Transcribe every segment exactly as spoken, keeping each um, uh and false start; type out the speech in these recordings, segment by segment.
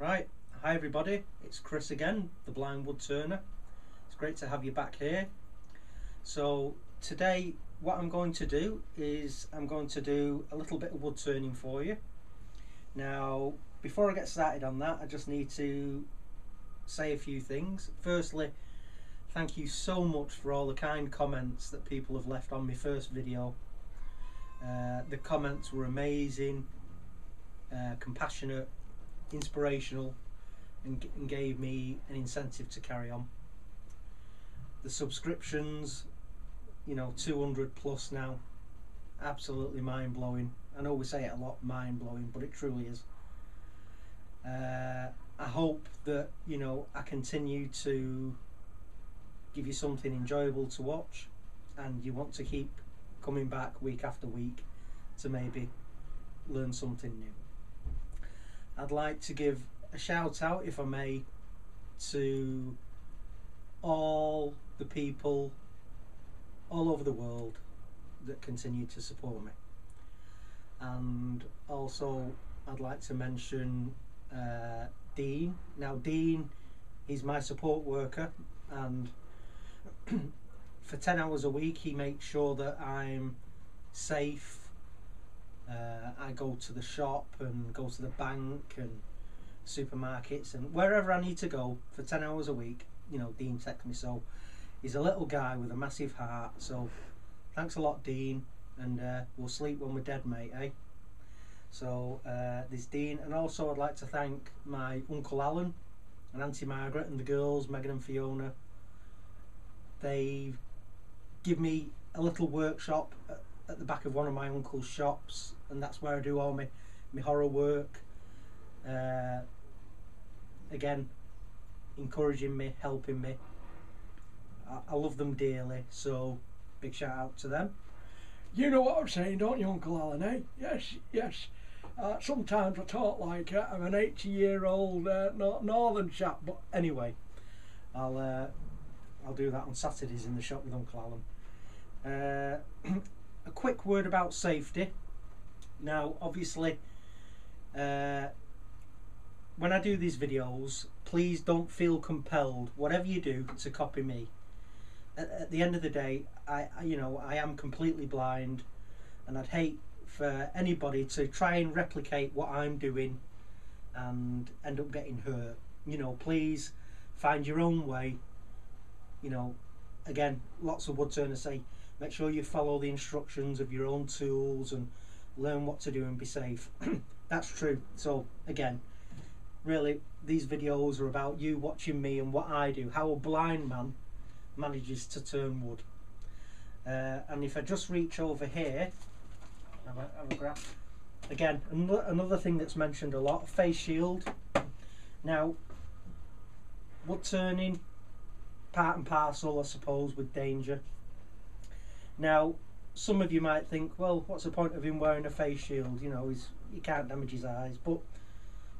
Right, hi everybody, it's Chris again, the Blind Woodturner. It's great to have you back here. So today what I'm going to do is I'm going to do a little bit of wood turning for you. Now before I get started on that, I just need to say a few things. Firstly, thank you so much for all the kind comments that people have left on my first video. Uh, the comments were amazing, uh, compassionate, inspirational, and, and gave me an incentive to carry on. The subscriptions, you know, two hundred plus now, absolutely mind-blowing. I know we say it a lot, mind-blowing, but it truly is. Uh, I hope that, you know, I continue to give you something enjoyable to watch and you want to keep coming back week after week to maybe learn something new. I'd like to give a shout out, if I may, to all the people all over the world that continue to support me. And also I'd like to mention uh, Dean. Now Dean is my support worker, and for ten hours a week he makes sure that I'm safe. Uh, I go to the shop and go to the bank and supermarkets and wherever I need to go for ten hours a week. You know, Dean takes me, so he's a little guy with a massive heart. So thanks a lot, Dean, and uh, we'll sleep when we're dead, mate, eh? So uh, there's Dean, and also I'd like to thank my Uncle Alan and Auntie Margaret and the girls, Megan and Fiona. They give me a little workshop at, at the back of one of my uncle's shops, and that's where I do all my, my horror work. Uh, again, encouraging me, helping me. I, I love them dearly, so big shout out to them. You know what I'm saying, don't you, Uncle Alan, eh? Yes, yes. Uh, sometimes I talk like uh, I'm an eighty year old uh, northern chap, but anyway, I'll uh, I'll do that on Saturdays in the shop with Uncle Alan. Uh, a quick word about safety. Now obviously uh, when I do these videos, please don't feel compelled, whatever you do, to copy me. At, at the end of the day, I, I you know I am completely blind, and I'd hate for anybody to try and replicate what I'm doing and end up getting hurt. You know, please find your own way. You know, again, lots of woodturners say make sure you follow the instructions of your own tools and learn what to do and be safe. That's true. So again, really these videos are about you watching me and what I do, how a blind man manages to turn wood. Uh, and if I just reach over here, have a, have a grab. Again, another thing that's mentioned a lot, face shield. Now, wood turning, part and parcel, I suppose, with danger. Now, some of you might think, well, what's the point of him wearing a face shield? You know, he's, he can't damage his eyes. But,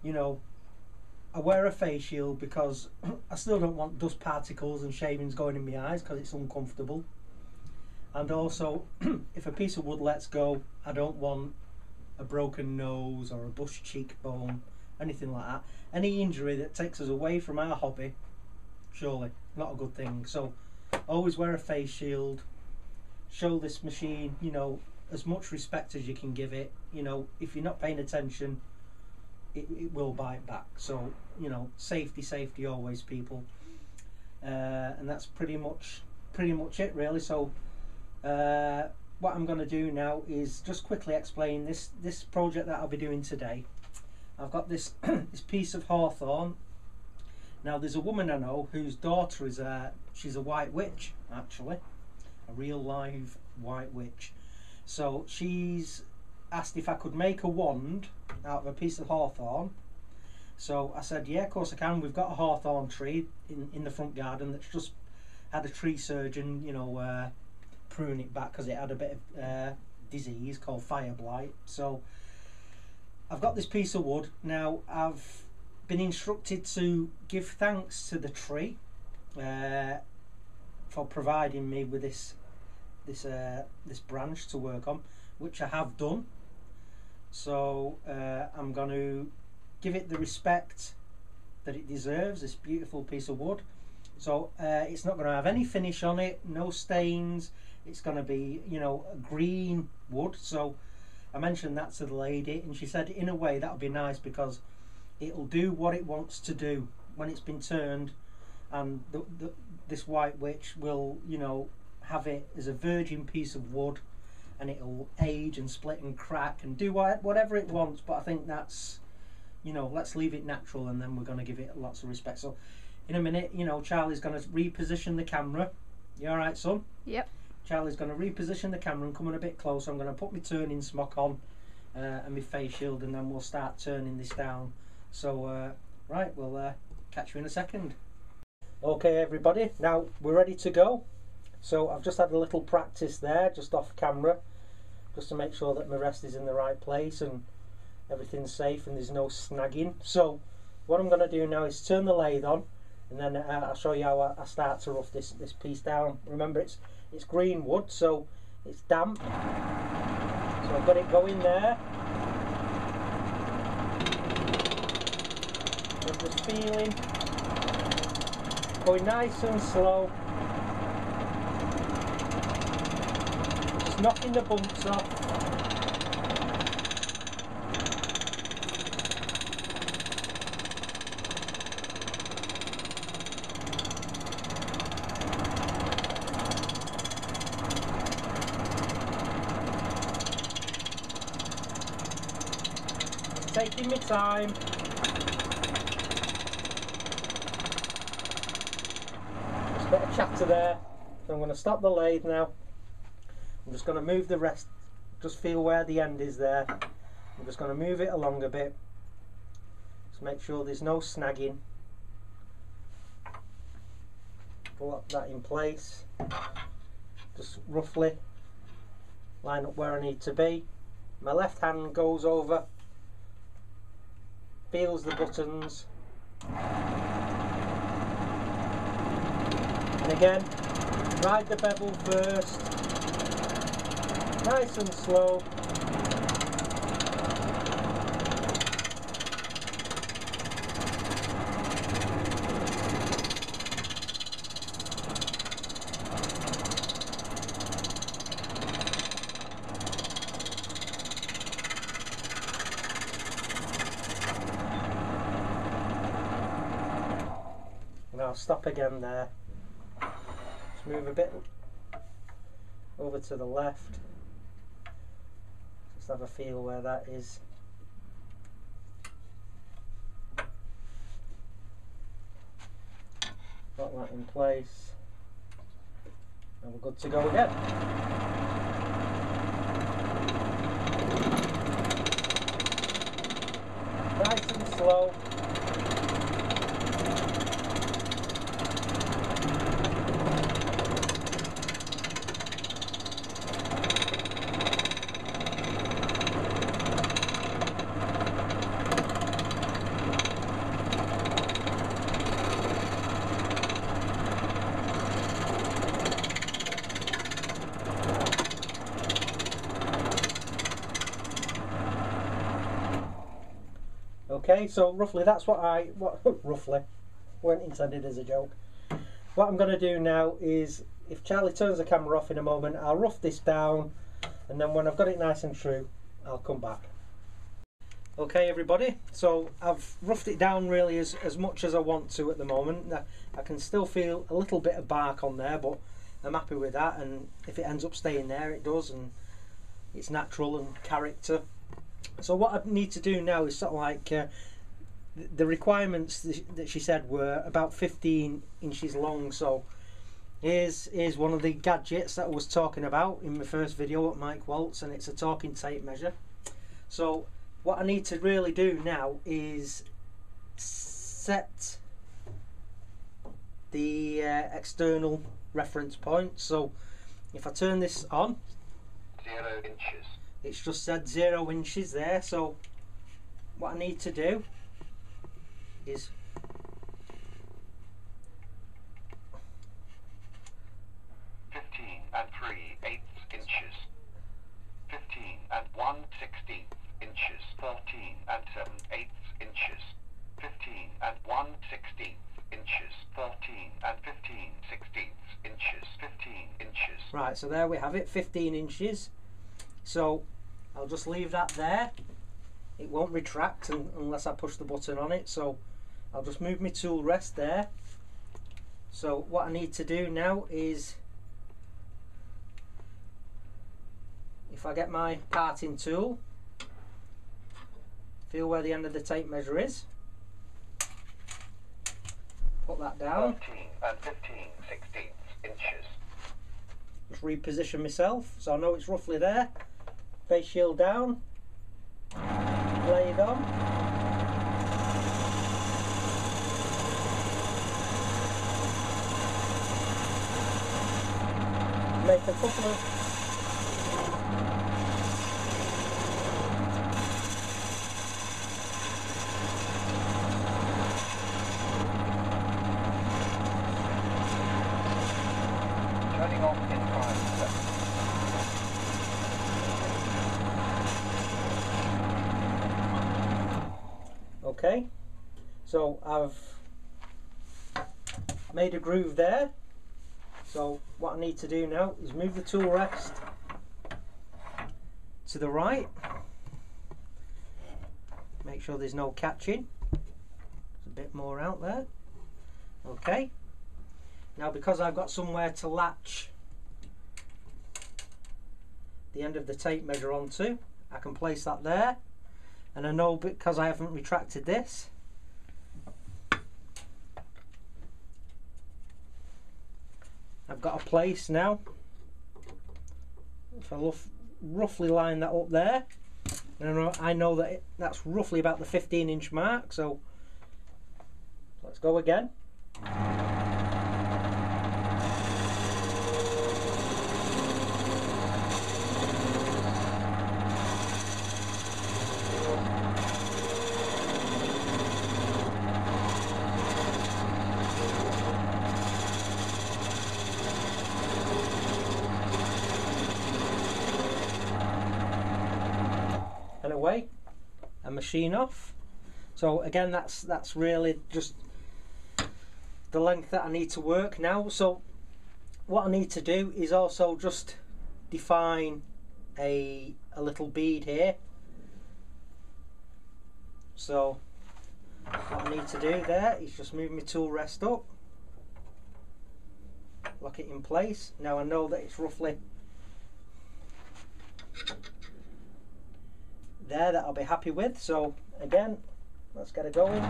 you know, I wear a face shield because I still don't want dust particles and shavings going in my eyes because it's uncomfortable. And also, if a piece of wood lets go, I don't want a broken nose or a bushed cheekbone, anything like that. Any injury that takes us away from our hobby, surely not a good thing. So always wear a face shield. Show this machine, you know, as much respect as you can give it. You know, if you're not paying attention, it, it will bite back. So, you know, safety, safety always, people. Uh, and that's pretty much pretty much it, really. So uh, what I'm going to do now is just quickly explain this this project that I'll be doing today. I've got this this piece of hawthorn. Now there's a woman I know whose daughter is a, she's a white witch, actually, a real live white witch. So she's asked if I could make a wand out of a piece of hawthorn. So I said, yeah, of course I can. We've got a hawthorn tree in, in the front garden that's just had a tree surgeon, you know, uh, prune it back because it had a bit of uh, disease called fire blight. So I've got this piece of wood. Now I've been instructed to give thanks to the tree uh, for providing me with this this uh, this branch to work on, which I have done. So uh, I'm going to give it the respect that it deserves, this beautiful piece of wood. So uh, it's not going to have any finish on it, no stains. It's going to be, you know, green wood. So I mentioned that to the lady and she said in a way that'll be nice because it'll do what it wants to do when it's been turned, and the, the, this white witch will, you know, have it as a virgin piece of wood, and it'll age and split and crack and do whatever it wants. But I think that's, you know, let's leave it natural, and then we're going to give it lots of respect. So in a minute, you know, Charlie's going to reposition the camera. You all right, son? Yep. Charlie's going to reposition the camera and come in a bit closer. I'm going to put my turning smock on uh, and my face shield, and then we'll start turning this down. So uh, right, we'll uh, catch you in a second. Okay everybody, now we're ready to go. So I've just had a little practice there, just off camera, just to make sure that my rest is in the right place and everything's safe and there's no snagging. So what I'm going to do now is turn the lathe on, and then uh, I'll show you how I start to rough this, this piece down. Remember, it's it's green wood, so it's damp. So I've got it going there. I'm just feeling, going nice and slow. Just knocking the bumps off. Taking my time. Just a bit of chatter there. So I'm going to stop the lathe now. I'm just going to move the rest. Just feel where the end is there. I'm just going to move it along a bit. Just make sure there's no snagging. Pull up that in place. Just roughly line up where I need to be. My left hand goes over, feels the buttons, and again ride the bevel first, nice and slow. I'll stop again there. Just move a bit over to the left. Just have a feel where that is. Got that in place. And we're good to go again. Nice and slow. Okay, so roughly that's what I, what roughly, weren't intended as a joke. What I'm going to do now is, if Charlie turns the camera off in a moment, I'll rough this down, and then when I've got it nice and true, I'll come back. Okay everybody, so I've roughed it down really as, as much as I want to at the moment. I, I can still feel a little bit of bark on there, but I'm happy with that, and if it ends up staying there, it does, and it's natural and character. So what I need to do now is sort of like uh, the requirements that she said were about fifteen inches long. So here's, here's one of the gadgets that I was talking about in my first video at Mike Waltz, and it's a talking tape measure. So what I need to really do now is set the uh, external reference point. So if I turn this on, zero inches. It's just said zero inches there, so what I need to do is fifteen and three eighths inches, fifteen and one sixteenth inches, thirteen and seven eighths inches, fifteen and one Right, so there we have it, fifteen inches. So I'll just leave that there. It won't retract un unless I push the button on it. So I'll just move my tool rest there. So what I need to do now is, if I get my parting tool, feel where the end of the tape measure is, put that down, thirteen and fifteen sixteenths inches. Just reposition myself so I know it's roughly there. Face shield down, blade on, make a couple of Okay, so I've made a groove there. So what I need to do now is move the tool rest to the right. Make sure there's no catching. There's a bit more out there. Okay. Now, because I've got somewhere to latch the end of the tape measure onto, I can place that there. And I know, because I haven't retracted this, I've got a place now. If I rough, roughly line that up there, and I know that it, that's roughly about the fifteen inch mark. So let's go again. Away and machine off. So again, that's that's really just the length that I need to work now. So what I need to do is also just define a, a little bead here. So what I need to do there is just move my tool rest up, lock it in place. Now I know that it's roughly there that I'll be happy with. So again, let's get it going.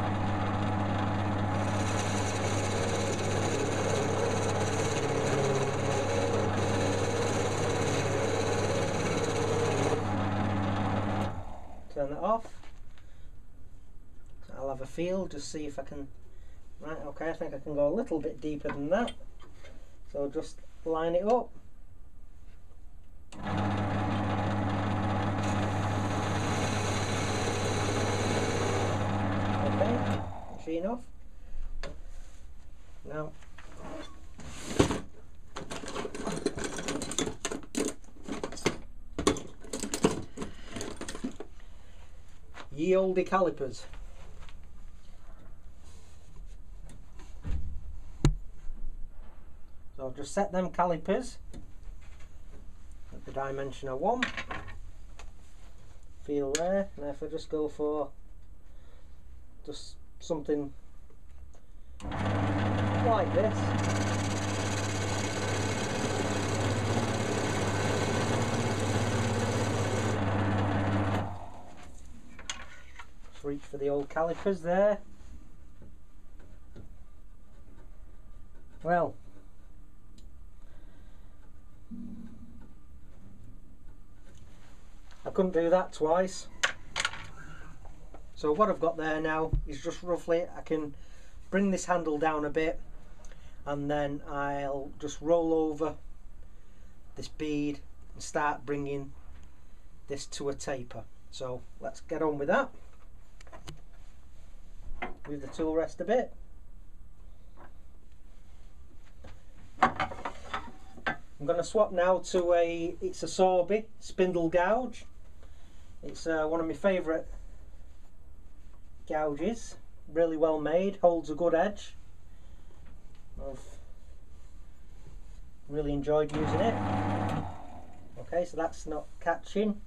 Turn that off. I'll have a feel, just see if I can. Right, okay, I think I can go a little bit deeper than that. So just line it up. Off. Now ye olde calipers. So I'll just set them calipers at the dimension I want. Feel there. Now if I just go for just something like this. Just reach for the old calipers there. Well, I couldn't do that twice. So what I've got there now is just roughly, I can bring this handle down a bit, and then I'll just roll over this bead and start bringing this to a taper. So let's get on with that. Move the tool rest a bit. I'm going to swap now to a, it's a Sorby spindle gouge. It's uh, one of my favourite gouges, really well made, holds a good edge. I've really enjoyed using it. Okay, so that's not catching.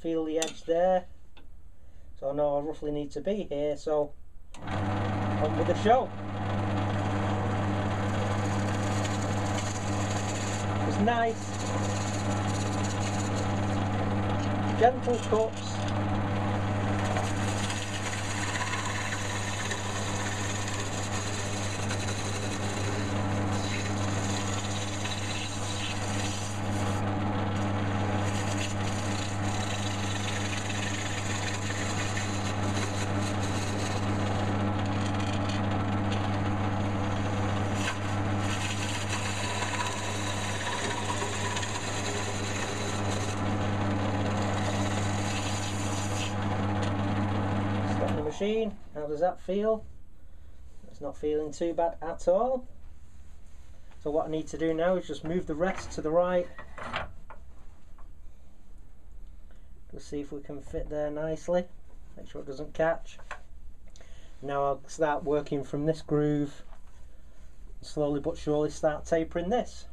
Feel the edge there. So I know I roughly need to be here, so on with the show. It was nice. Gentle cuts. Machine. How does that feel? It's not feeling too bad at all. So what I need to do now is just move the rest to the right. Just see if we can fit there nicely. Make sure it doesn't catch. Now I'll start working from this groove. Slowly but surely start tapering this.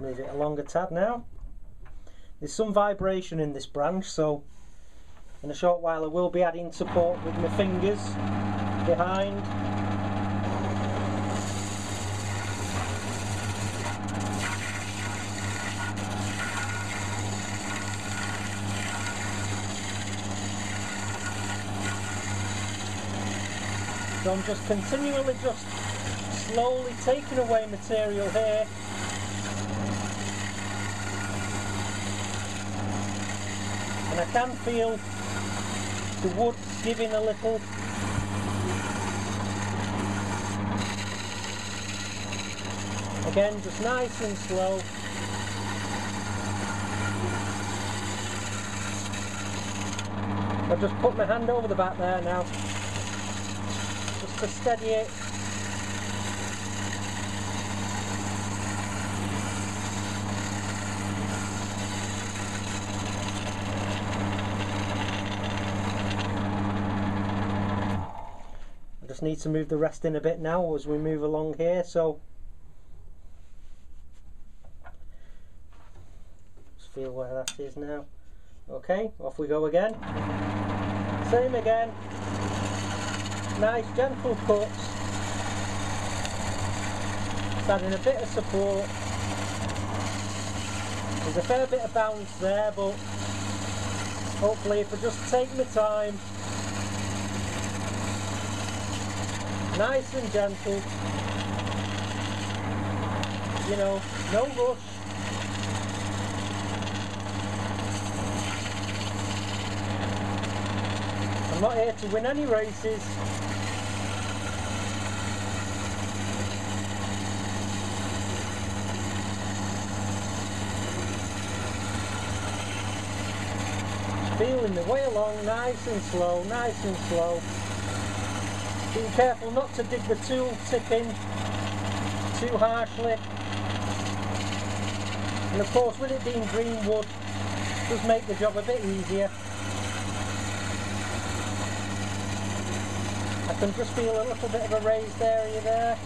Move it along a tad now. There's some vibration in this branch, so in a short while I will be adding support with my fingers behind. So I'm just continually just slowly taking away material here. And I can feel the wood giving a little. Again, just nice and slow. I've just put my hand over the back there now, just to steady it. Need to move the rest in a bit now as we move along here, so just feel where that is now. Okay, off we go again. Same again. Nice gentle cuts. Just adding a bit of support. There's a fair bit of bounce there, but hopefully if I just take my time. Nice and gentle, you know, no rush. I'm not here to win any races. Feeling the way along, nice and slow, nice and slow. Being careful not to dig the tool tip in too harshly, and of course with it being green wood, it does make the job a bit easier. I can just feel a little bit of a raised area there,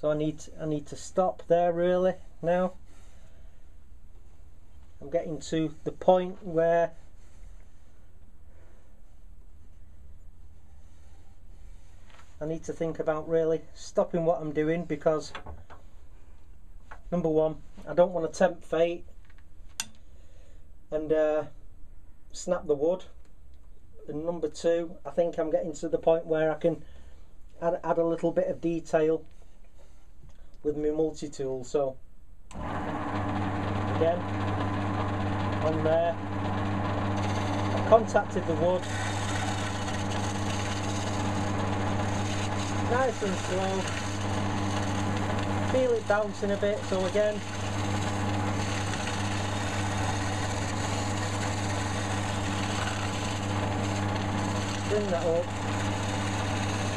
so I need I need to stop there really now. I'm getting to the point where I need to think about really stopping what I'm doing, because number one, I don't want to tempt fate and uh, snap the wood, and number two, I think I'm getting to the point where I can add, add a little bit of detail with my multi-tool. So again, on there, I've contacted the wood, nice and slow, feel it bouncing a bit. So again, bring that up,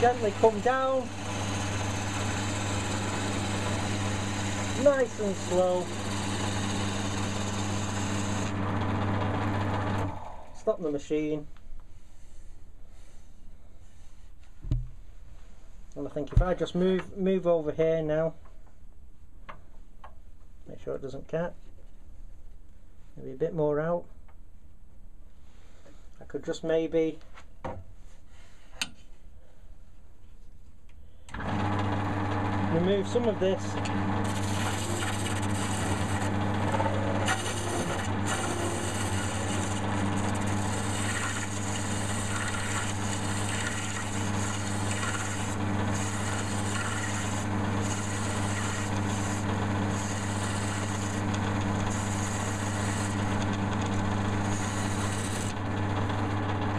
gently come down, nice and slow, stop the machine, and I think if I just move move over here now, make sure it doesn't catch, maybe a bit more out, I could just maybe remove some of this.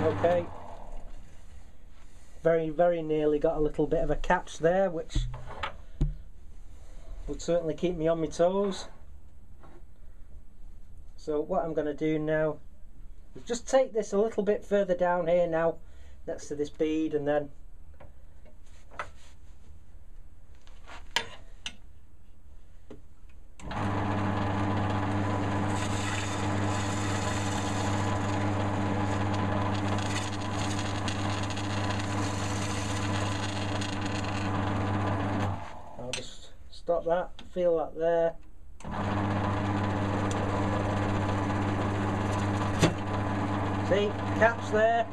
Okay, very very nearly got a little bit of a catch there, which would certainly keep me on my toes. So what I'm going to do now is just take this a little bit further down here now next to this bead, and then stop that, feel that there. See, catch there.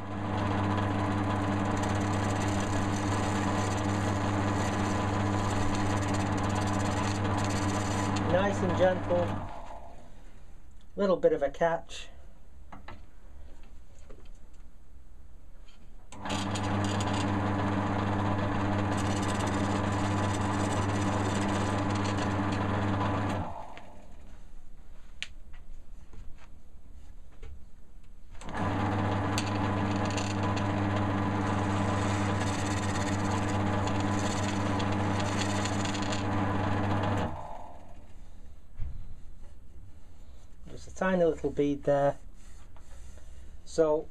Nice and gentle. Little bit of a catch. Tiny little bead there. So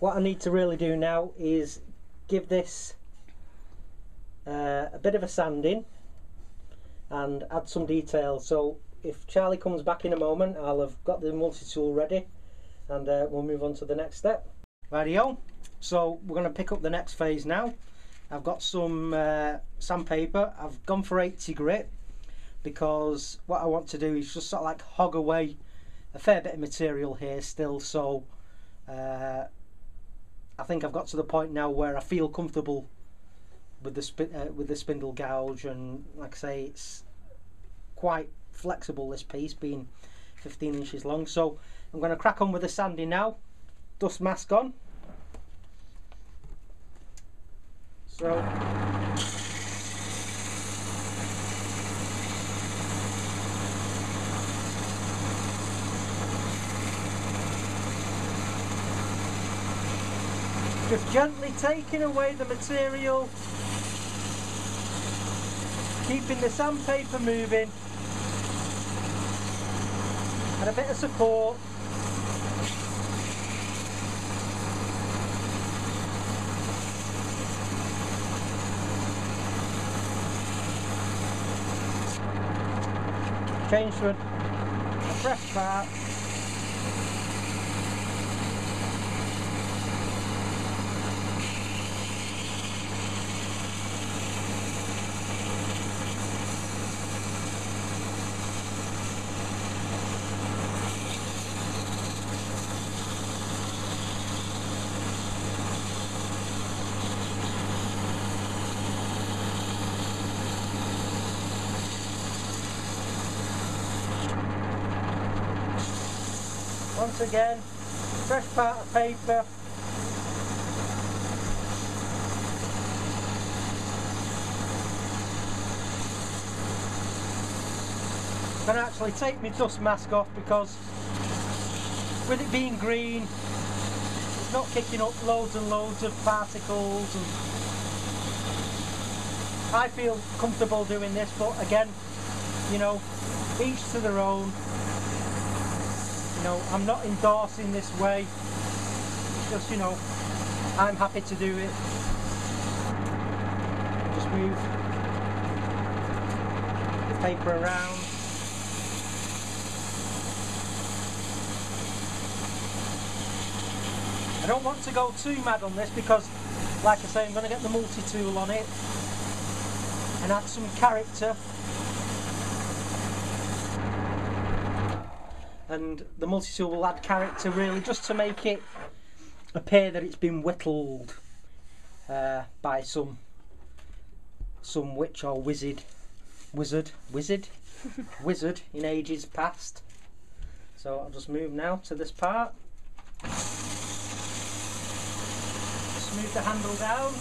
what I need to really do now is give this uh, a bit of a sanding and add some detail. So if Charlie comes back in a moment, I'll have got the multi-tool ready, and uh, we'll move on to the next step. Rightio, so we're going to pick up the next phase now. I've got some uh, sandpaper. I've gone for eighty grit because what I want to do is just sort of like hog away a fair bit of material here still. So uh, I think I've got to the point now where I feel comfortable with the sp uh, with the spindle gouge, and like I say, it's quite flexible, this piece being fifteen inches long. So I'm going to crack on with the sanding now. Dust mask on. So just gently taking away the material, keeping the sandpaper moving, and a bit of support. Change to a fresh part. Once again, fresh part of paper. and actually take my dust mask off, because with it being green, it's not kicking up loads and loads of particles, and I feel comfortable doing this, but again, you know, each to their own. You know, I'm not endorsing this way, it's just, you know, I'm happy to do it. Just move the paper around. I don't want to go too mad on this because, like I say, I'm going to get the multi-tool on it and add some character. And the multi-tool will add character, really, just to make it appear that it's been whittled uh, by some some witch or wizard wizard wizard wizard in ages past. So I'll just move now to this part, just move the handle down.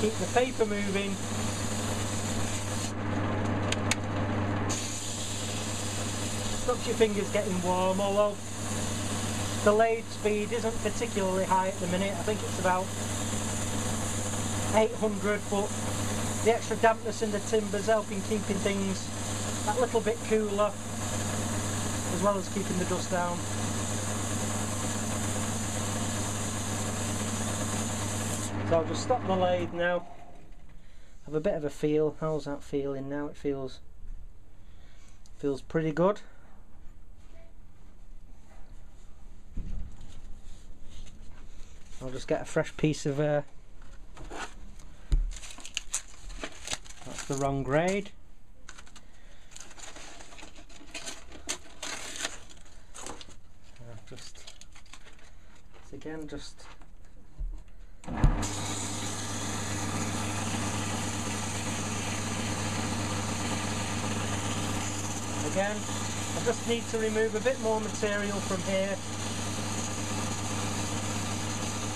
Keep the paper moving. Stops your fingers getting warm, although the lathe speed isn't particularly high at the minute. I think it's about eight hundred, but the extra dampness in the timber's helping keeping things that little bit cooler, as well as keeping the dust down. So I'll just stop the lathe now, have a bit of a feel. How's that feeling now? It feels feels pretty good. I'll just get a fresh piece of uh, that's the wrong grade. I'll just again just Again, I just need to remove a bit more material from here,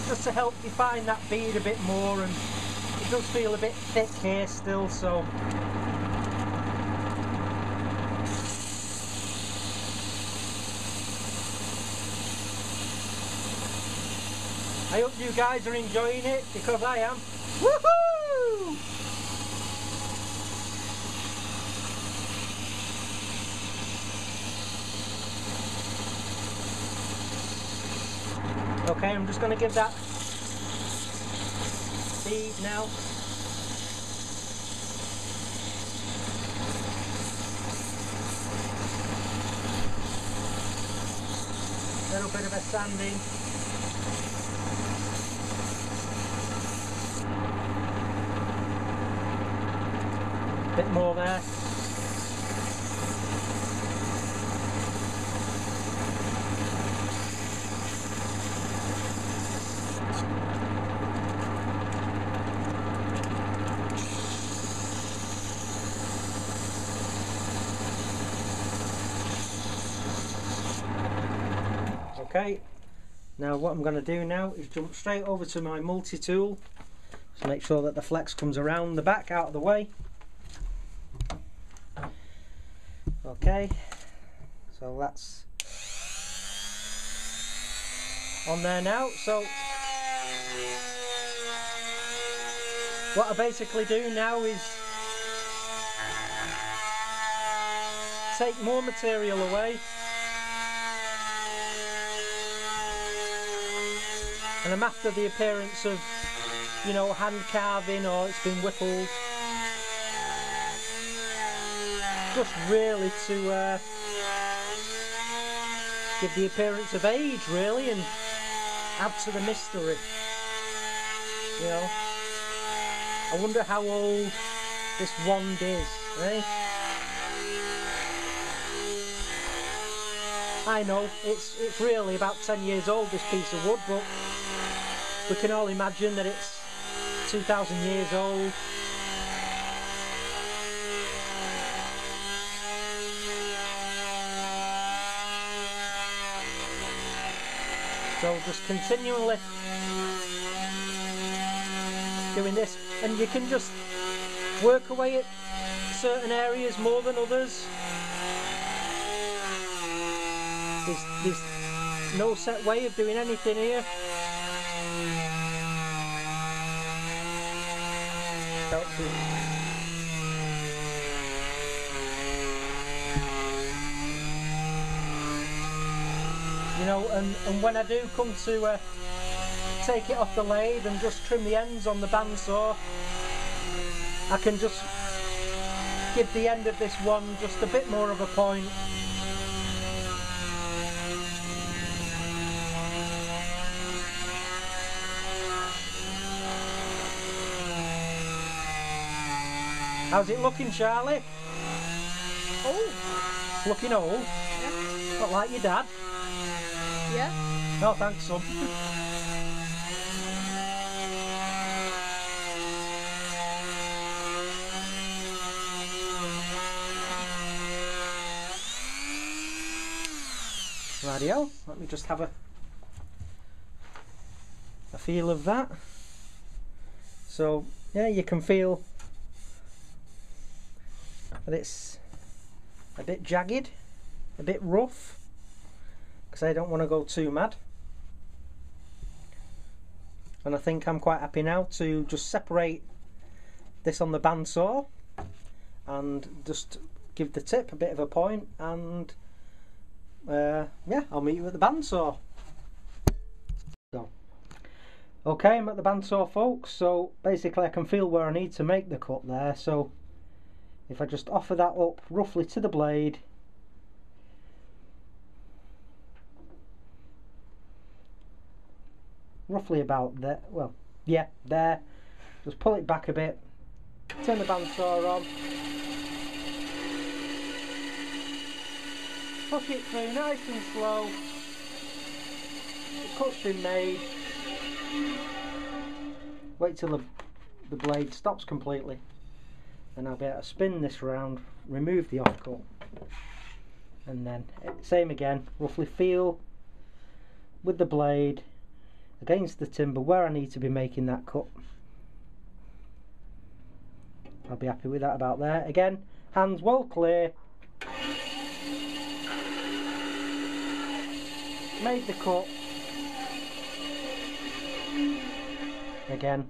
just to help define that bead a bit more, and it does feel a bit thick here still, so I hope you guys are enjoying it, because I am. Woohoo! Okay, I'm just going to give that bead now. A little bit of a sanding. Bit more there. Okay, now what I'm going to do now is jump straight over to my multi-tool, just make sure that the flex comes around the back, out of the way. Okay, so that's on there now. So what I basically do now is take more material away. And I'm after the appearance of, you know, hand carving or it's been whittled. Just really to uh, give the appearance of age, really, and add to the mystery. You know, I wonder how old this wand is, eh? I know, it's, it's really about ten years old, this piece of wood, but we can all imagine that it's two thousand years old. So just continually doing this, and you can just work away at certain areas more than others. There's, there's no set way of doing anything here. You know, and, and when I do come to uh, take it off the lathe and just trim the ends on the bandsaw, I can just give the end of this one just a bit more of a point. How's it looking, Charlie? Oh, looking old. Yeah. Not like your dad. Yeah. No thanks, son. Radio. Let me just have a a feel of that. So yeah, you can feel that it's a bit jagged, a bit rough, because I don't want to go too mad. And I think I'm quite happy now to just separate this on the bandsaw and just give the tip a bit of a point, and uh, yeah, I'll meet you at the bandsaw. So, okay, I'm at the bandsaw, folks. So basically I can feel where I need to make the cut there. So if I just offer that up roughly to the blade, roughly about there, well, yeah, there, just pull it back a bit, turn the bandsaw on, push it through nice and slow, the cut's been made, wait till the, the blade stops completely. And I'll be able to spin this round, remove the offcut, and then same again, roughly feel with the blade against the timber where I need to be making that cut. I'll be happy with that about there. Again, hands well clear, made the cut. Again,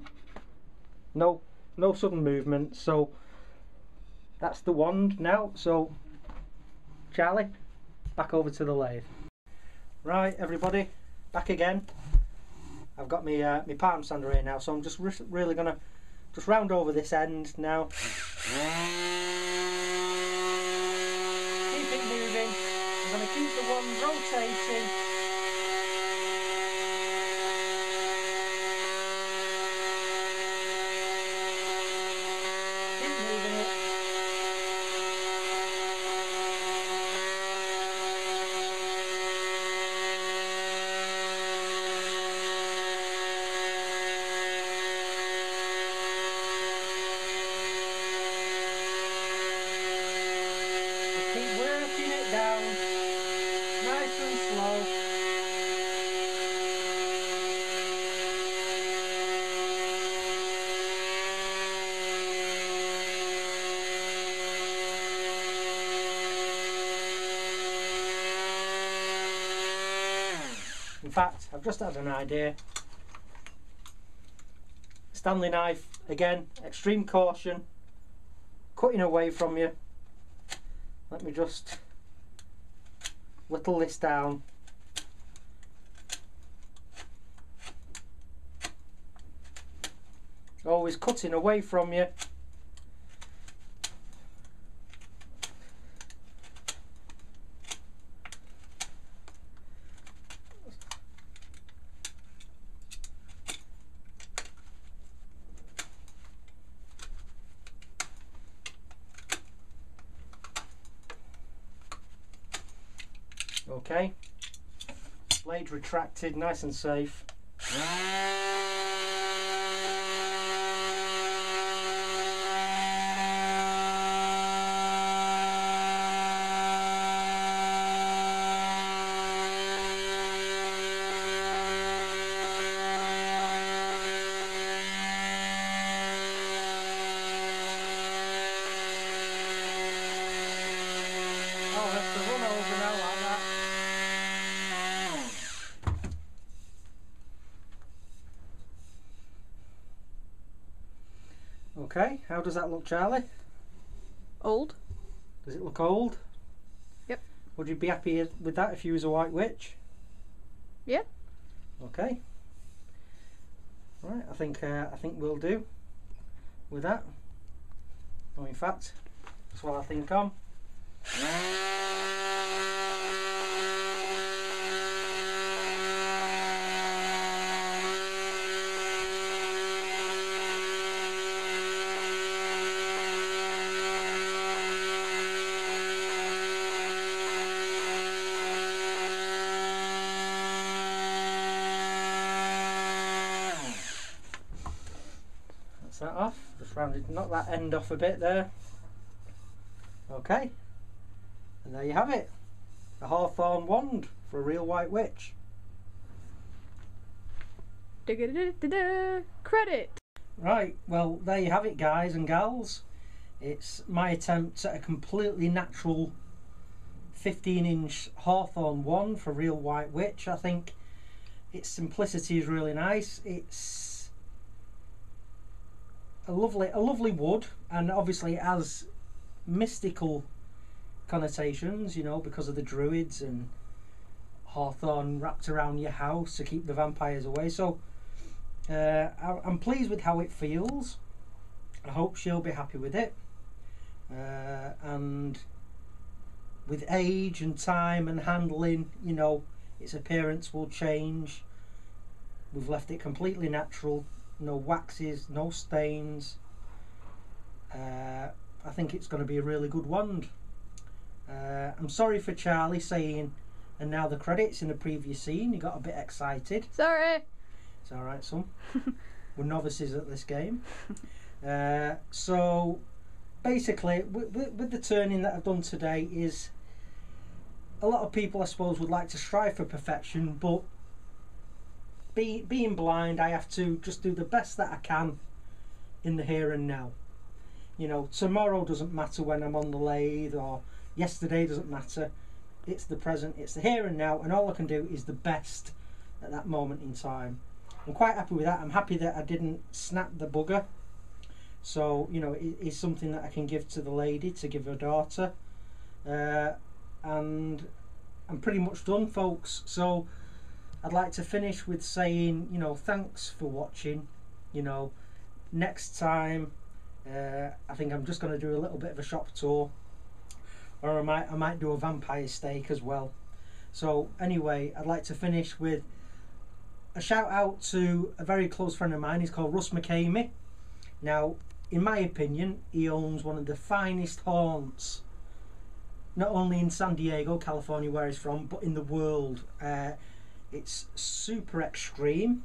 no no sudden movement. So that's the wand now. So Charlie, back over to the lathe. Right everybody, back again. I've got my, uh, my palm sander here now, so I'm just re really gonna just round over this end now. Keep it moving, I'm gonna keep the wand rotating. In fact, I've just had an idea. Stanley knife, again, extreme caution, cutting away from you. Let me just whittle this down. Always cutting away from you. Okay, blade retracted, nice and safe. the run over now like that. Okay, how does that look, Charlie? Old. Does it look old? Yep. Would you be happy with that if you was a white witch? Yeah. Okay. Right, I think uh, I think we'll do with that. Well, in fact, that's what I think on. That's that off. Just rounded, knock that end off a bit there. Okay. And there you have it, a hawthorn wand for a real white witch. Da -da -da -da -da. Credit! Right, well there you have it, guys and gals. It's my attempt at a completely natural fifteen inch hawthorn wand for a real white witch. I think its simplicity is really nice. It's a lovely, a lovely wood, and obviously it has mystical connotations, you know, because of the druids and hawthorn wrapped around your house to keep the vampires away. So uh, I'm pleased with how it feels. I hope she'll be happy with it, uh, and with age and time and handling, you know, its appearance will change. We've left it completely natural, no waxes, no stains. uh, I think it's going to be a really good wand. Uh, I'm sorry for Charlie saying, and now the credits in the previous scene. You got a bit excited. Sorry. It's all right, son. We're novices at this game. Uh, so basically, with, with the turning that I've done today, is a lot of people, I suppose, would like to strive for perfection, but be, being blind, I have to just do the best that I can in the here and now. You know, tomorrow doesn't matter when I'm on the lathe, or yesterday doesn't matter. It's the present, it's the here and now, and all I can do is the best at that moment in time. I'm quite happy with that. I'm happy that I didn't snap the bugger. So, you know, it is something that I can give to the lady, to give her daughter. Uh, and I'm pretty much done, folks. So I'd like to finish with saying, you know, thanks for watching. You know, next time, uh, I think I'm just going to do a little bit of a shop tour. Or I might, I might do a vampire steak as well. So anyway, I'd like to finish with a shout out to a very close friend of mine. He's called Russ McKamey. Now, in my opinion, he owns one of the finest haunts, not only in San Diego, California, where he's from, but in the world. Uh, it's super extreme.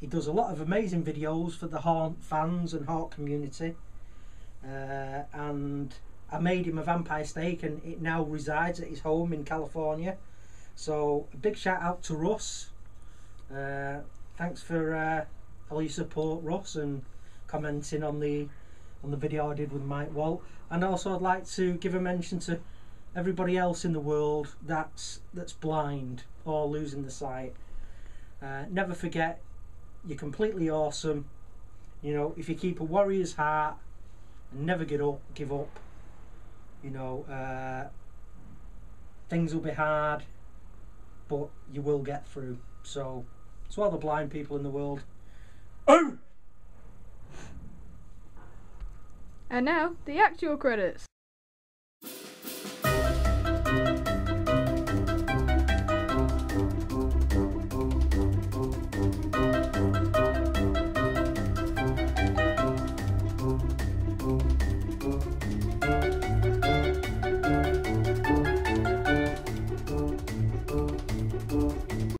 He does a lot of amazing videos for the haunt fans and haunt community. Uh, and I made him a vampire steak, and it now resides at his home in California. So a big shout out to Russ. Uh, thanks for uh, all your support, Russ, and commenting on the on the video I did with Mike Waltz. And also I'd like to give a mention to everybody else in the world that's that's blind or losing the sight. Uh, never forget, you're completely awesome. You know, if you keep a warrior's heart and never get up, give up. You know, uh, things will be hard, but you will get through. So, it's all the blind people in the world. And now, the actual credits.